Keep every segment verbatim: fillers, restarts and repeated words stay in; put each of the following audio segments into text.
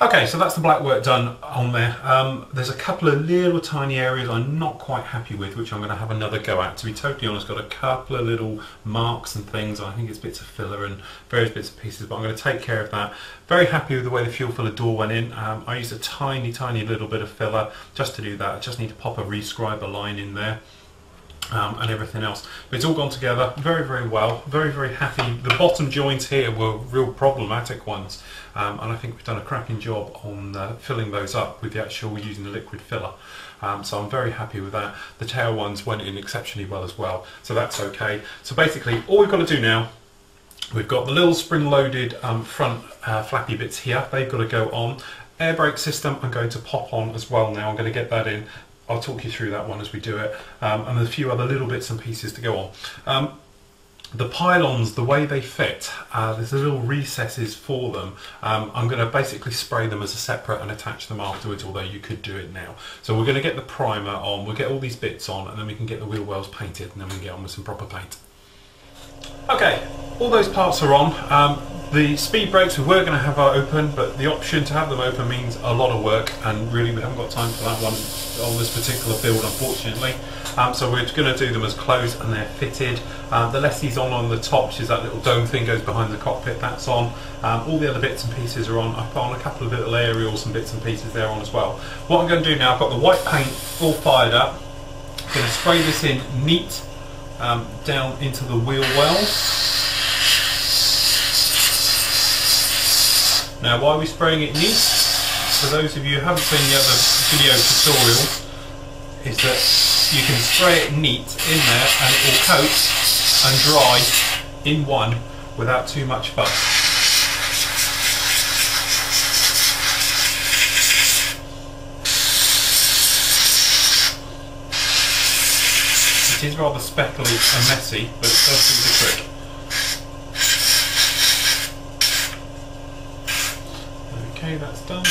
Okay, so that's the black work done on there. Um, there's a couple of little tiny areas I'm not quite happy with, which I'm going to have another go at. To be totally honest, got a couple of little marks and things. I think it's bits of filler and various bits and pieces, but I'm going to take care of that. Very happy with the way the fuel filler door went in. Um, I used a tiny, tiny little bit of filler just to do that. I just need to pop a rescriber line in there. Um, and everything else, but it's all gone together very very well, very very happy. The bottom joints here were real problematic ones, um, and I think we've done a cracking job on uh, filling those up with the actual using the liquid filler, um, so I'm very happy with that. The tail ones went in exceptionally well as well, so that's okay. So basically all we've got to do now, we've got the little spring-loaded um, front uh, flappy bits here, they've got to go on. Air brake system I'm going to pop on as well now, I'm going to get that in. I'll talk you through that one as we do it, um, and a few other little bits and pieces to go on. Um, the pylons, the way they fit, uh, there's little recesses for them. Um, I'm going to basically spray them as a separate and attach them afterwards, although you could do it now. So we're going to get the primer on, we'll get all these bits on, and then we can get the wheel wells painted, and then we can get on with some proper paint. Okay, all those parts are on. Um, the speed brakes we were going to have are open, but the option to have them open means a lot of work, and really we haven't got time for that one on this particular build, unfortunately. Um, so we're going to do them as closed, and they're fitted. Uh, the lessee's on on the top, which is that little dome thing goes behind the cockpit, that's on. Um, all the other bits and pieces are on. I've put on a couple of little aerials and bits and pieces there on as well. What I'm going to do now, I've got the white paint all fired up. I'm going to spray this in neat um, down into the wheel wells. Now, why are we spraying it neat? For those of you who haven't seen the other video tutorial, is that you can spray it neat in there and it will coat and dry in one without too much fuss. It is rather speckly and messy, but it does do the trick. That's done.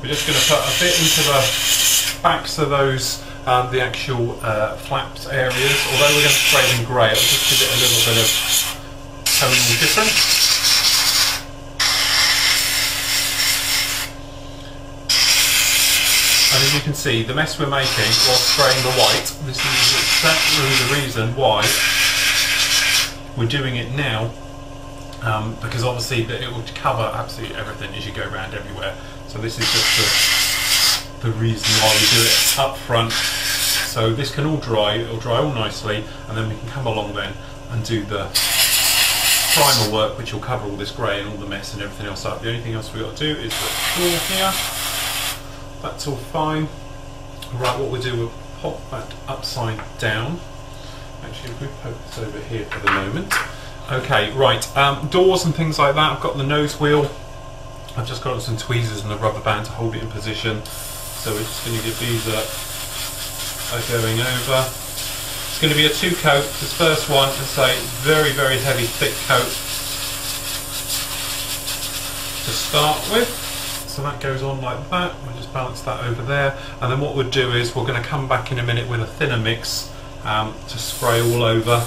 We're just going to put a bit into the backs of those, um, the actual uh, flaps areas. Although we're going to spray them grey, it'll just give it a little bit of tonal difference. And as you can see, the mess we're making while spraying the white, this is exactly the reason why we're doing it now. Um, because obviously that it will cover absolutely everything as you go around everywhere. So this is just the, the reason why we do it up front. So this can all dry, it'll dry all nicely, and then we can come along then and do the primer work, which will cover all this grey and all the mess and everything else up. The only thing else we've got to do is the floor here. That's all fine. Right, what we'll do, we'll pop that upside down. Actually, if we poke this over here for the moment. Okay, right, um, doors and things like that, I've got the nose wheel, I've just got some tweezers and a rubber band to hold it in position, so we're just going to give these a, a going over. It's going to be a two coat, this first one is a very very heavy thick coat to start with, so that goes on like that. We'll just balance that over there, and then what we'll do is we're going to come back in a minute with a thinner mix um, to spray all over,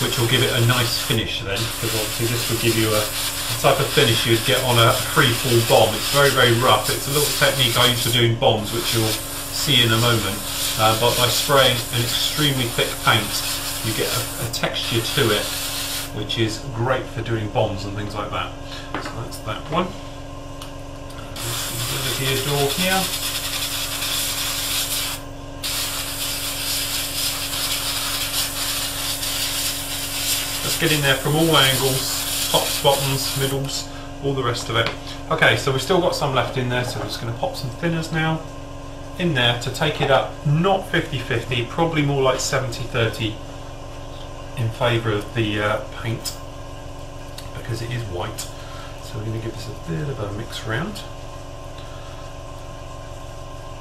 which will give it a nice finish then, because obviously this will give you a, a type of finish you'd get on a free-fall bomb. It's very, very rough. It's a little technique I used to do in bombs, which you'll see in a moment. Uh, but by spraying an extremely thick paint, you get a, a texture to it, which is great for doing bombs and things like that. So that's that one. There's the ear door here. Let's get in there from all angles, tops, bottoms, middles, all the rest of it. Okay, so we've still got some left in there, so we're just going to pop some thinners now in there to take it up, not fifty fifty, probably more like seventy thirty in favour of the uh, paint, because it is white. So we're going to give this a bit of a mix round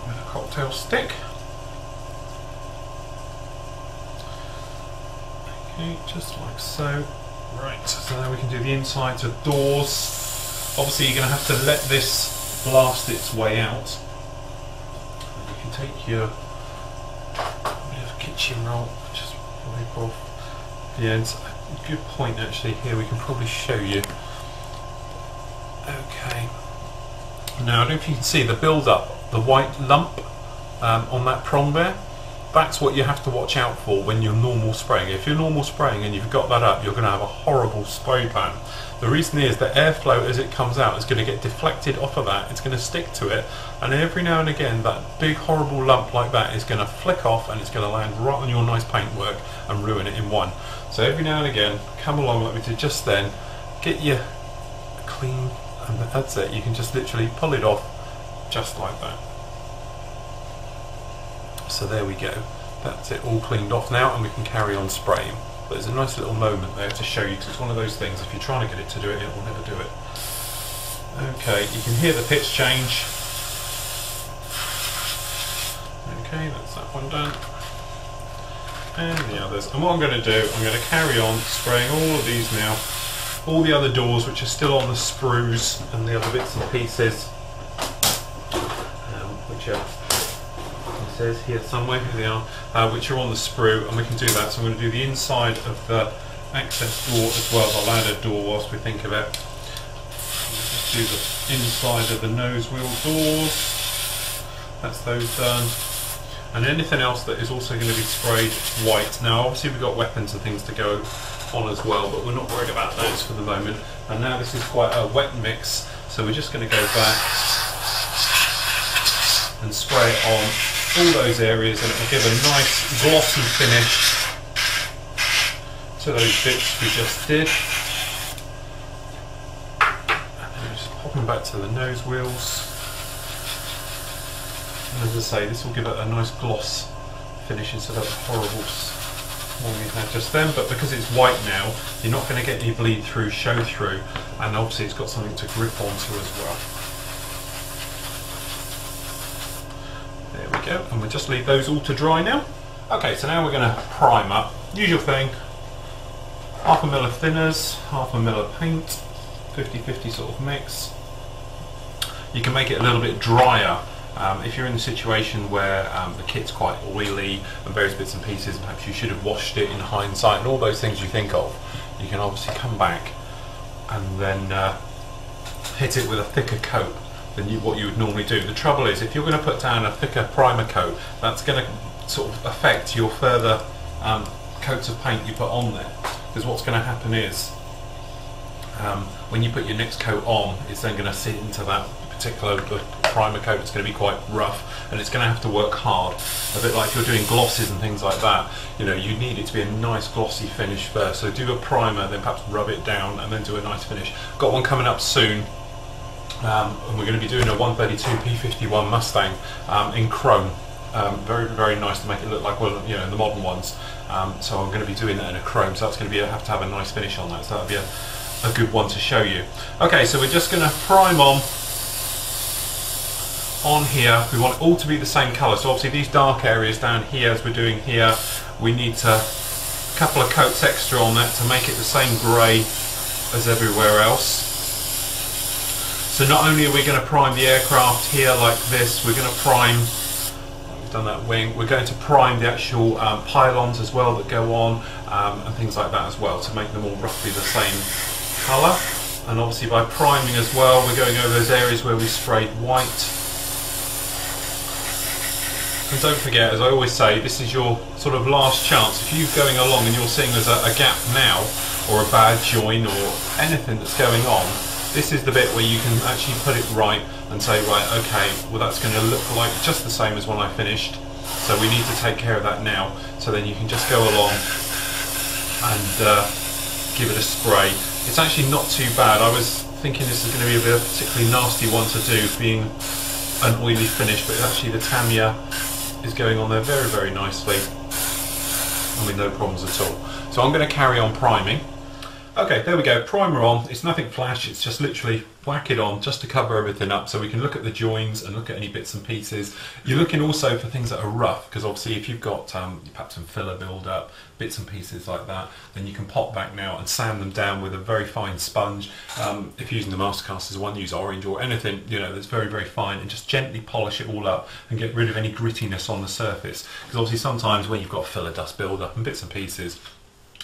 with a cocktail stick. Just like so. Right, so now we can do the insides of doors. Obviously you're going to have to let this blast its way out. And you can take your kitchen roll, just wipe off the ends. Good point actually here, we can probably show you Okay, now I don't know if you can see the build up, the white lump um, on that prong there. That's what you have to watch out for when you're normal spraying. If you're normal spraying and you've got that up, you're going to have a horrible spray pattern. The reason is that airflow as it comes out is going to get deflected off of that, it's going to stick to it, and every now and again that big horrible lump like that is going to flick off and it's going to land right on your nice paintwork and ruin it in one. So every now and again, come along like we did just then, get your clean, and that's it, you can just literally pull it off just like that. So there we go, that's it all cleaned off now and we can carry on spraying. But there's a nice little moment there to show you, because it's one of those things, if you're trying to get it to do it, it will never do it. Okay, you can hear the pitch change. Okay, that's that one done. And the others. And what I'm going to do, I'm going to carry on spraying all of these now. All the other doors which are still on the sprues and the other bits and pieces. Um, which are... says here somewhere, here they are, uh, which are on the sprue, and we can do that. So I'm going to do the inside of the access door as well, the ladder door, whilst we think of it. Just do the inside of the nose wheel doors, that's those done, and anything else that is also going to be sprayed white. Now obviously we've got weapons and things to go on as well, but we're not worried about those for the moment. And now this is quite a wet mix, so we're just going to go back and spray it on all those areas, and it will give a nice glossy finish to those bits we just did. And then just popping back to the nose wheels, and as I say, this will give it a nice gloss finish instead of the horrible one we had just then. But because it's white now, you're not going to get any bleed through, show through, and obviously it's got something to grip onto as well. Go, and we'll just leave those all to dry now. Okay, so now we're going to prime up. Usual thing, half a mil of thinners, half a mil of paint, fifty fifty sort of mix. You can make it a little bit drier um, if you're in a situation where um, the kit's quite oily and various bits and pieces, perhaps you should have washed it in hindsight and all those things you think of. You can obviously come back and then uh, hit it with a thicker coat than you, what you would normally do. The trouble is, if you're going to put down a thicker primer coat, that's going to sort of affect your further um, coats of paint you put on there, because what's going to happen is um, when you put your next coat on, it's then going to sit into that particular primer coat. It's going to be quite rough and it's going to have to work hard, a bit like if you're doing glosses and things like that. You know, you need it to be a nice glossy finish first, so do a primer, then perhaps rub it down and then do a nice finish. Got one coming up soon. Um, and we're going to be doing a one thirty-two P fifty-one Mustang um, in chrome. Um, very, very nice to make it look like, well, you know, the modern ones. Um, so I'm going to be doing that in a chrome. So that's going to be a, have to have a nice finish on that. So that'll be a, a good one to show you. Okay, so we're just going to prime on on here. We want it all to be the same colour. So obviously these dark areas down here, as we're doing here, we need to a couple of coats extra on that to make it the same grey as everywhere else. So not only are we going to prime the aircraft here like this, we're going to prime, we've done that wing, we're going to prime the actual um, pylons as well that go on um, and things like that as well, to make them all roughly the same colour. And obviously by priming as well, we're going over those areas where we sprayed white. And don't forget, as I always say, this is your sort of last chance. If you're going along and you're seeing there's a, a gap now, or a bad join, or anything that's going on, this is the bit where you can actually put it right and say, right, okay, well that's going to look like just the same as when I finished, so we need to take care of that now. So then you can just go along and uh, give it a spray. It's actually not too bad. I was thinking this is going to be a bit of a particularly nasty one to do, being an oily finish, but actually the Tamiya is going on there very, very nicely and with no problems at all. So I'm going to carry on priming. Okay, there we go, primer on. It's nothing flash, it's just literally whack it on just to cover everything up, so we can look at the joins and look at any bits and pieces. You're looking also for things that are rough, because obviously if you've got um, perhaps some filler build up, bits and pieces like that, then you can pop back now and sand them down with a very fine sponge. Um, if you're using the Mastercasters one, use orange or anything, you know, that's very, very fine, and just gently polish it all up and get rid of any grittiness on the surface. Because obviously sometimes when you've got filler dust build up and bits and pieces,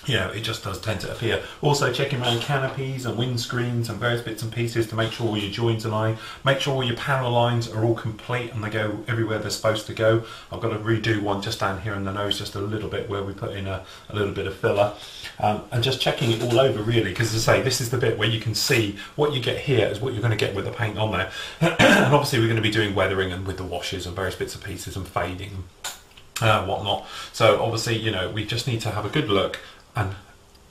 you know, it just does tend to appear. Also checking around canopies and windscreens and various bits and pieces to make sure all your joints align. Make sure all your parallel lines are all complete and they go everywhere they're supposed to go. I've got to redo one just down here in the nose just a little bit where we put in a, a little bit of filler. Um, and just checking it all over really, because as I say, this is the bit where you can see what you get here is what you're going to get with the paint on there. And obviously we're going to be doing weathering and with the washes and various bits and pieces and fading and uh, whatnot. So obviously, you know, we just need to have a good look and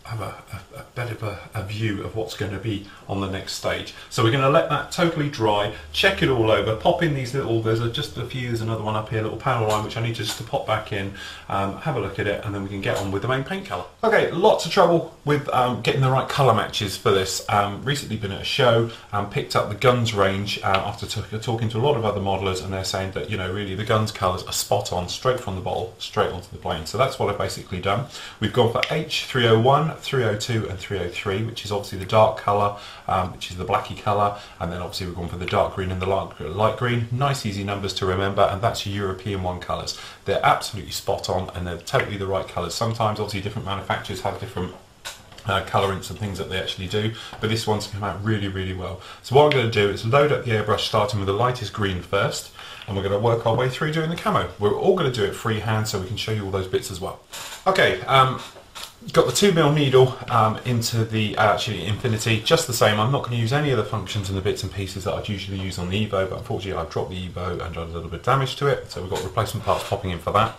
have a, a, a bit of a, a view of what's going to be on the next stage. So we're going to let that totally dry, check it all over, pop in these little, there's a, just a few, there's another one up here, little panel line, which I need just to pop back in, um, have a look at it, and then we can get on with the main paint colour. Okay, lots of trouble with um, getting the right colour matches for this. Um, recently been at a show and picked up the Gunze range uh, after talking to a lot of other modellers, and they're saying that, you know, really the Gunze colours are spot on, straight from the bottle, straight onto the plane. So that's what I've basically done. We've gone for H three oh one, three oh two and three oh three, which is obviously the dark colour, um, which is the blacky colour, and then obviously we're going for the dark green and the light green. Nice easy numbers to remember, and that's European one colours. They're absolutely spot on and they're totally the right colours. Sometimes obviously different manufacturers have different Uh, colorants and things that they actually do, but this one's come out really really well. So what I'm going to do is load up the airbrush, starting with the lightest green first, and we're going to work our way through doing the camo. We're all going to do it freehand so we can show you all those bits as well. Okay, um, got the two mil needle um, into the uh, actually Infinity, just the same. I'm not going to use any of the functions and the bits and pieces that I'd usually use on the Evo, but unfortunately I've dropped the Evo and done a little bit of damage to it, so we've got replacement parts popping in for that.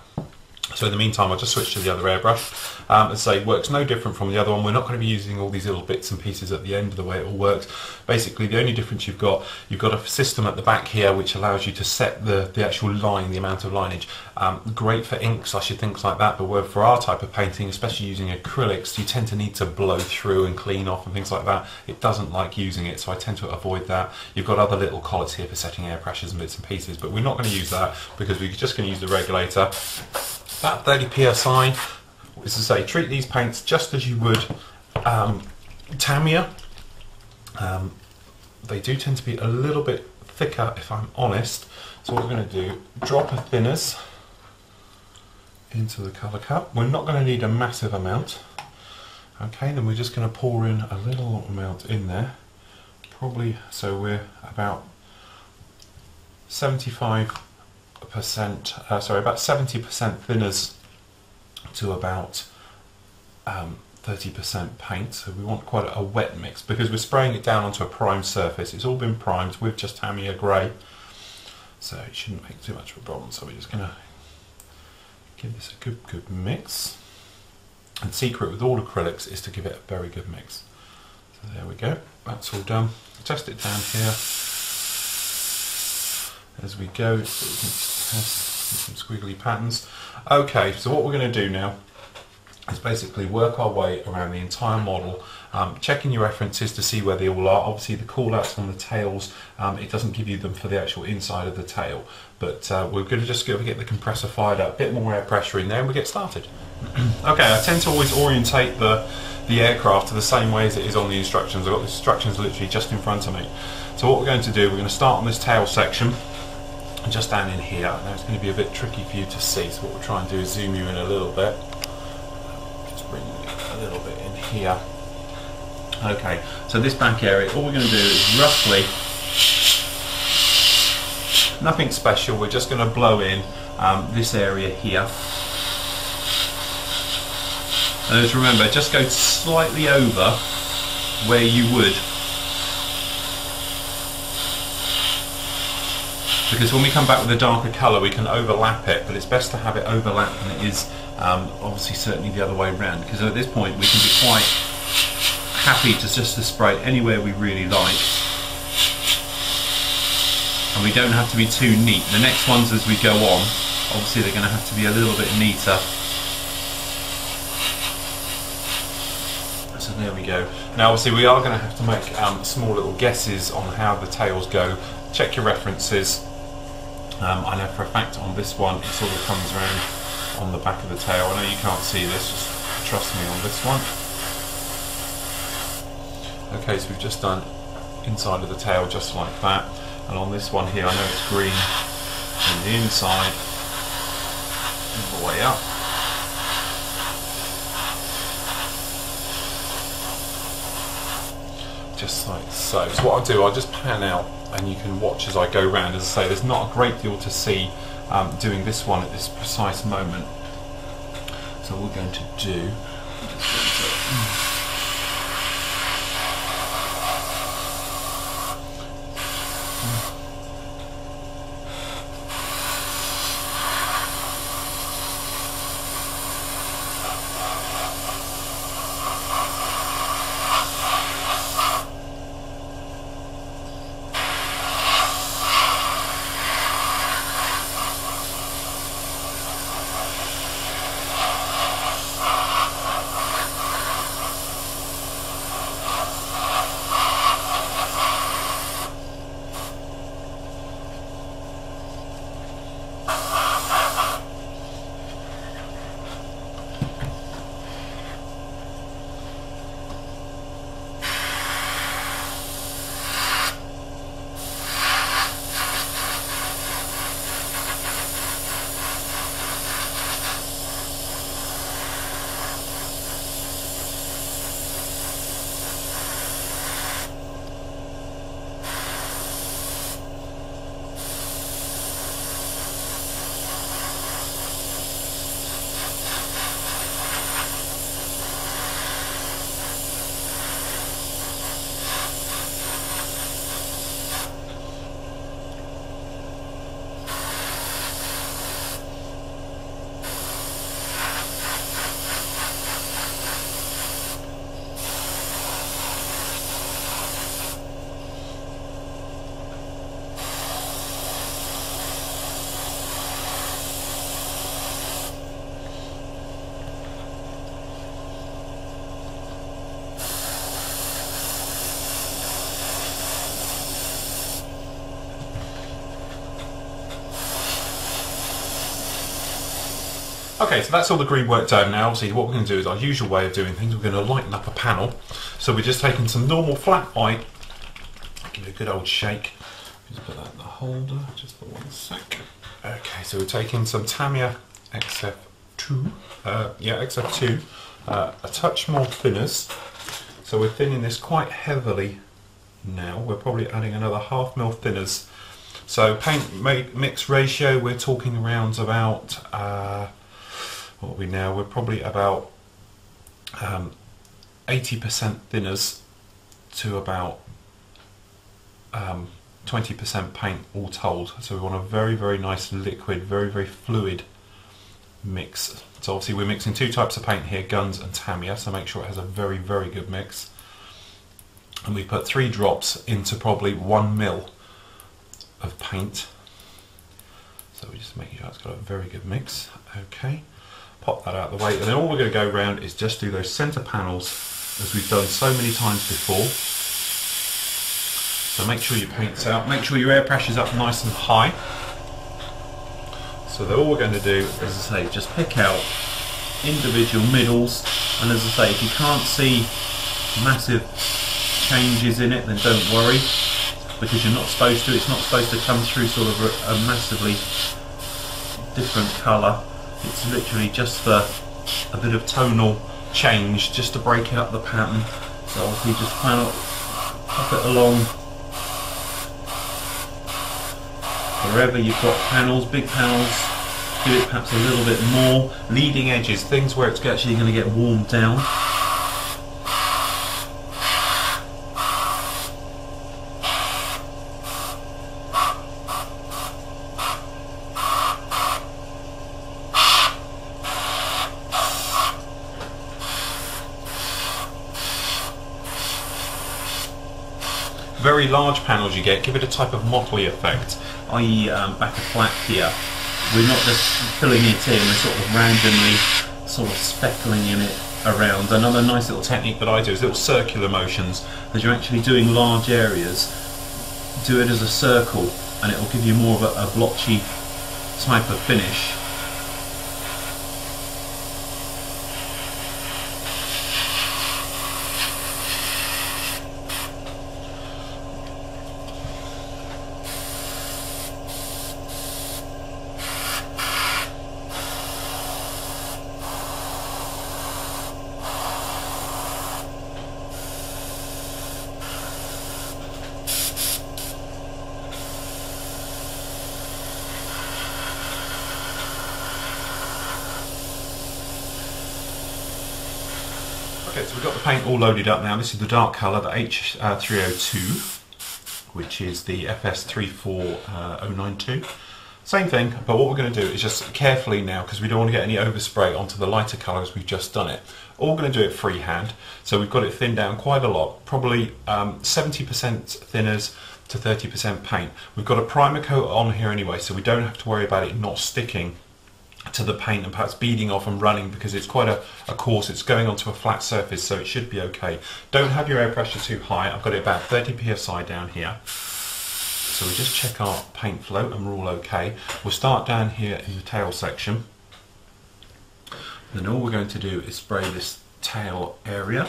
So in the meantime, I'll just switch to the other airbrush. Um, and say, works no different from the other one. We're not going to be using all these little bits and pieces at the end of the way it all works. Basically, the only difference you've got, you've got a system at the back here which allows you to set the, the actual line, the amount of lineage. Um, great for inks, I should think like that, but for our type of painting, especially using acrylics, you tend to need to blow through and clean off and things like that. It doesn't like using it, so I tend to avoid that. You've got other little collars here for setting air pressures and bits and pieces, but we're not going to use that because we're just going to use the regulator. About thirty P S I, is to say, treat these paints just as you would um, Tamiya. Um, they do tend to be a little bit thicker, if I'm honest. So what we're going to do, drop a thinners into the colour cup. We're not going to need a massive amount. Okay, then we're just going to pour in a little amount in there. Probably, so we're about seventy-five percent percent uh, sorry about seventy percent thinners to about um, thirty percent paint, so we want quite a, a wet mix because we're spraying it down onto a primed surface. It's all been primed with just Tamiya grey, so it shouldn't make too much of a problem. So we're just going to give this a good good mix, and secret with all acrylics is to give it a very good mix. So there we go, that's all done. Test it down here as we go, so we can test some squiggly patterns. Okay, so what we're going to do now is basically work our way around the entire model, um, checking your references to see where they all are. Obviously the call-outs on the tails, um, it doesn't give you them for the actual inside of the tail, but uh, we're going to just go get the compressor fired up, a bit more air pressure in there, and we get started. Okay, I tend to always orientate the, the aircraft to the same way as it is on the instructions. I've got the instructions literally just in front of me. So what we're going to do, we're going to start on this tail section, just down in here. I know it's going to be a bit tricky for you to see, so what we'll try and do is zoom you in a little bit. Just bring it a little bit in here. Okay, so this back area, all we're going to do is roughly, nothing special, we're just going to blow in um, this area here. And just remember, just go slightly over where you would, because when we come back with a darker colour we can overlap it, but it's best to have it overlap than it is um, obviously certainly the other way around, because at this point we can be quite happy to just to spray anywhere we really like, and we don't have to be too neat. The next ones as we go on, obviously they're going to have to be a little bit neater. So there we go. Now obviously we are going to have to make um, small little guesses on how the tails go. Check your references. Um, I know for a fact on this one it sort of comes around on the back of the tail. I know you can't see this, just trust me on this one. Okay, so we've just done inside of the tail just like that, and on this one here I know it's green on the inside all the way up. just like so. So what I'll do, I'll just pan out and you can watch as I go round. As I say, there's not a great deal to see um, doing this one at this precise moment. So we're going to do... Okay, so that's all the green work done now. Obviously what we're going to do is our usual way of doing things. We're going to lighten up a panel. So we're just taking some normal flat white, give it a good old shake. Just put that in the holder, just for one sec. Okay, so we're taking some Tamiya X F two, uh, yeah, X F two, uh, a touch more thinners. So we're thinning this quite heavily now. We're probably adding another half mil thinners. So paint mix ratio, we're talking around about... Uh, What are we now? We're probably about um, eighty percent thinners to about um, twenty percent paint all told. So we want a very, very nice liquid, very, very fluid mix. So obviously we're mixing two types of paint here, Gunze and Tamiya, so make sure it has a very, very good mix. And we put three drops into probably one mil of paint. So we're just making sure it's got a very good mix. Okay. Pop that out of the way, and then all we're going to go around is just do those centre panels as we've done so many times before. So make sure your paint's out, make sure your air pressure's up nice and high. So then all we're going to do, as I say, just pick out individual middles, and as I say, if you can't see massive changes in it, then don't worry, because you're not supposed to, it's not supposed to come through sort of a, a massively different colour. It's literally just the, a bit of tonal change, just to break up the pattern. So obviously just plan it, pop it along wherever you've got panels, big panels, do it perhaps a little bit more. Leading edges, things where it's actually going to get warmed down. Very large panels you get give it a type of motley effect, that is um, back a flat here. We're not just filling it in, we're sort of randomly sort of speckling in it around. Another nice little technique that I do is little circular motions. As you're actually doing large areas, do it as a circle and it will give you more of a, a blotchy type of finish. Okay, so we've got the paint all loaded up now. This is the dark colour, the H three oh two, which is the F S three four oh nine two. Same thing, but what we're going to do is just carefully now, because we don't want to get any overspray onto the lighter colours. We've just done it. All going to do it freehand, so we've got it thinned down quite a lot, probably um, seventy percent thinners to thirty percent paint. We've got a primer coat on here anyway, so we don't have to worry about it not sticking to the paint and perhaps beading off and running, because it's quite a, a coarse, it's going onto a flat surface, so it should be okay. Don't have your air pressure too high. I've got it about thirty P S I down here. So we just check our paint flow and we're all okay. We'll start down here in the tail section. And then all we're going to do is spray this tail area.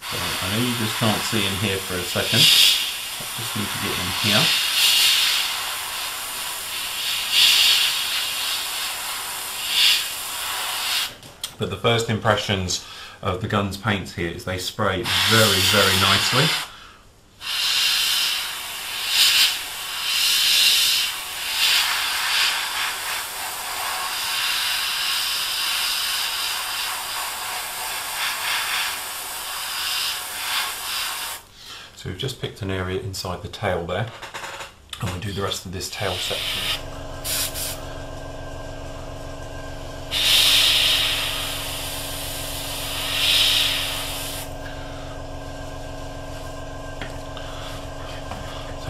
So I know you just can't see in here for a second. I just need to get in here. But the first impressions of the Gunze paints here is they spray very, very nicely. So we've just picked an area inside the tail there, and we'll do the rest of this tail section.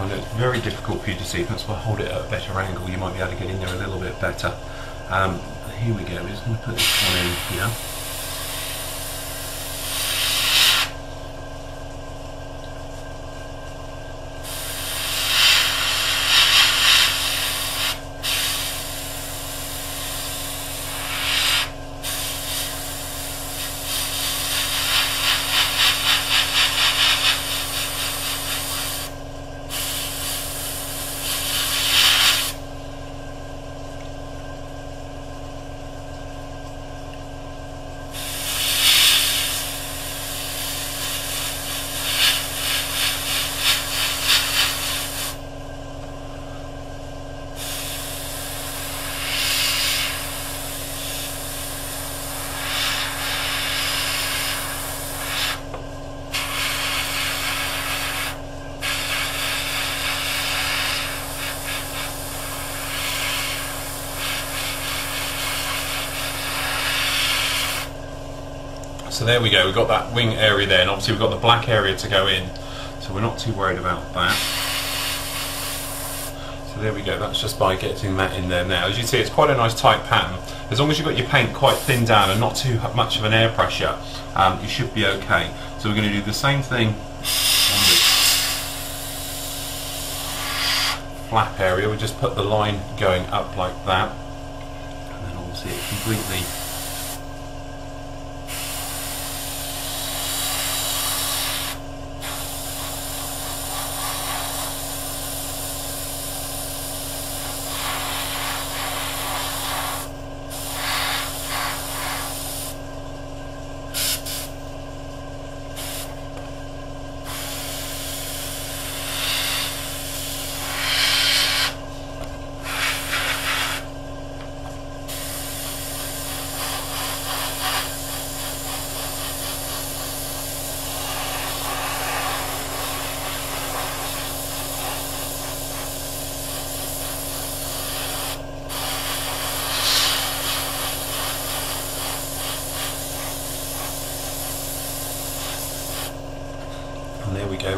I know it's very difficult for you to see, that's why I hold it at a better angle, you might be able to get in there a little bit better. Um, here we go, we're just going to put this one in here. So there we go, we've got that wing area there, and obviously we've got the black area to go in, so we're not too worried about that. So there we go, that's just by getting that in there now. As you see, it's quite a nice tight pattern. As long as you've got your paint quite thin down and not too much of an air pressure, um, you should be okay. So we're going to do the same thing on the flap area. We just put the line going up like that, and then obviously it completely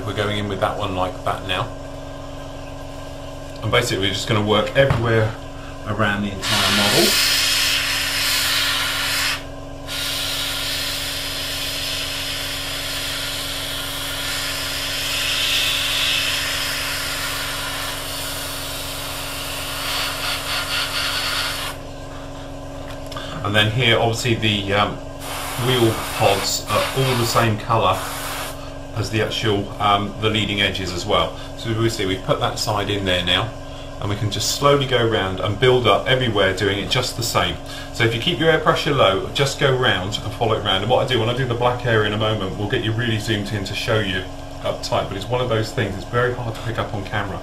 we're going in with that one like that now, and basically we're just going to work everywhere around the entire model. And then here obviously the um, wheel pods are all the same colour as the actual um, the leading edges as well. So we see we've put that side in there now, and we can just slowly go round and build up everywhere, doing it just the same. So if you keep your air pressure low, just go round and follow it round. And what I do when I do the black area in a moment, we'll get you really zoomed in to show you up tight, but it's one of those things, it's very hard to pick up on camera.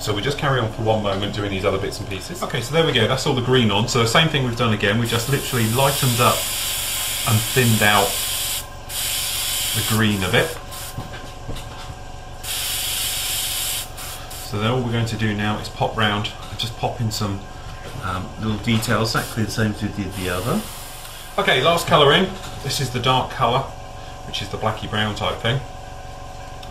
So we just carry on for one moment doing these other bits and pieces. Okay, so there we go, that's all the green on. So the same thing we've done again, we just literally lightened up and thinned out the green of it. So then all we're going to do now is pop round and just pop in some um, little details, exactly the same as we did the other. Okay, last colour in. This is the dark colour, which is the blacky brown type thing.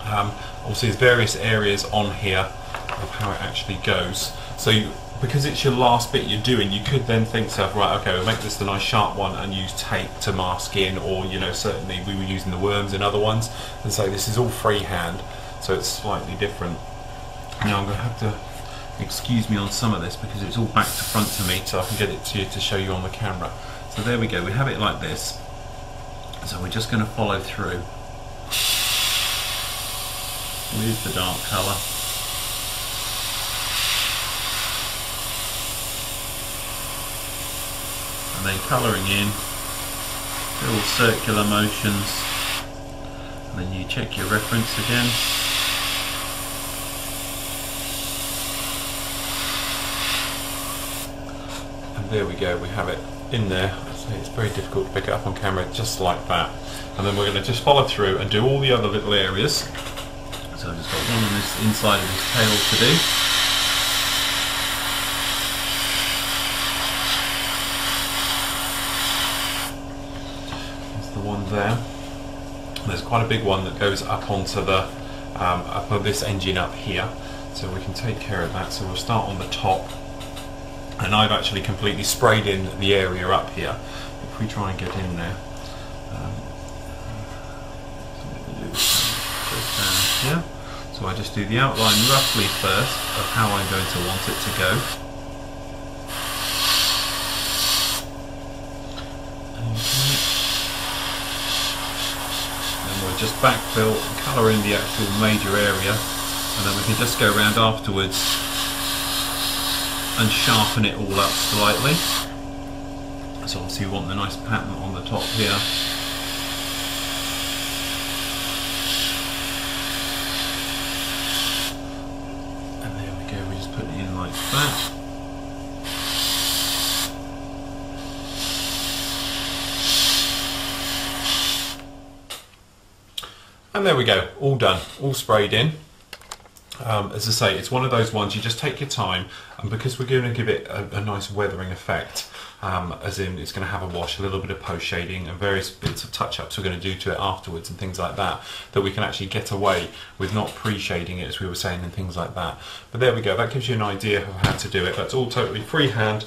Um, obviously there's various areas on here of how it actually goes. So you, because it's your last bit you're doing, you could then think to yourself, right, okay, we'll make this the nice sharp one and use tape to mask in, or, you know, certainly we were using the worms in other ones. And so this is all freehand, so it's slightly different. Now I'm going to have to excuse me on some of this because it's all back to front to me, so I can get it to you to show you on the camera. So there we go, we have it like this. So we're just going to follow through with the dark colour. And then colouring in, little circular motions. And then you check your reference again. And there we go, we have it in there. So it's very difficult to pick it up on camera, just like that. And then we're going to just follow through and do all the other little areas. So I've just got one on this inside of this tail to do. That's the one there. And there's quite a big one that goes up onto the um, up of this engine up here. So we can take care of that. So we'll start on the top. And I've actually completely sprayed in the area up here. If we try and get in there, um, down here. So I just do the outline roughly first of how I'm going to want it to go. Okay. And we'll just backfill and colour in the actual major area, and then we can just go around afterwards and sharpen it all up slightly. So obviously you want the nice pattern on the top here. And there we go, we just put it in like that. And there we go, all done, all sprayed in. Um, as I say, it's one of those ones you just take your time, and because we're going to give it a, a nice weathering effect, um, as in it's going to have a wash, a little bit of post shading and various bits of touch-ups we're going to do to it afterwards and things like that, that we can actually get away with not pre-shading it, as we were saying, and things like that. But there we go, that gives you an idea of how to do it. That's all totally freehand.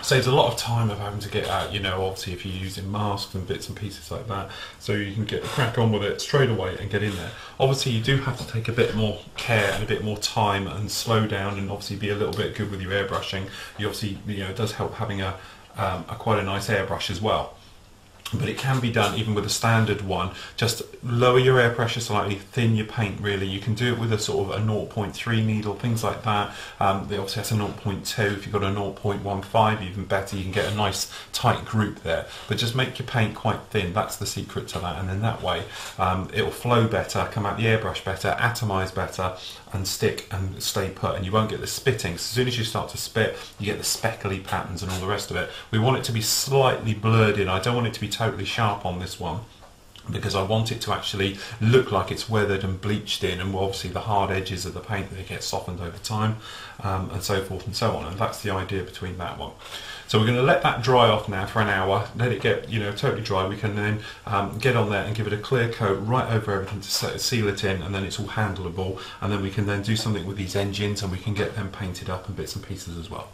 Saves a lot of time of having to get out, you know, obviously if you're using masks and bits and pieces like that, so you can get crack on with it straight away and get in there. Obviously you do have to take a bit more care and a bit more time and slow down, and obviously be a little bit good with your airbrushing. You obviously, you know, it does help having a, um, a quite a nice airbrush as well. But it can be done even with a standard one. Just lower your air pressure slightly, thin your paint really. You can do it with a sort of a zero point three needle, things like that. Um, they obviously that's a zero point two. If you've got a zero point one five, even better, you can get a nice tight group there. But just make your paint quite thin. That's the secret to that. And then that way um, it'll flow better, come out the airbrush better, atomize better, and stick and stay put. And you won't get the spitting. So as soon as you start to spit, you get the speckly patterns and all the rest of it. We want it to be slightly blurred in. I don't want it to be totally sharp on this one, because I want it to actually look like it's weathered and bleached in, and obviously the hard edges of the paint, they get softened over time, um, and so forth and so on. And that's the idea between that one. So we're going to let that dry off now for an hour, let it get, you know, totally dry. We can then um, get on there and give it a clear coat right over everything to seal it in, and then it's all handleable, and then we can then do something with these engines, and we can get them painted up and bits and pieces as well.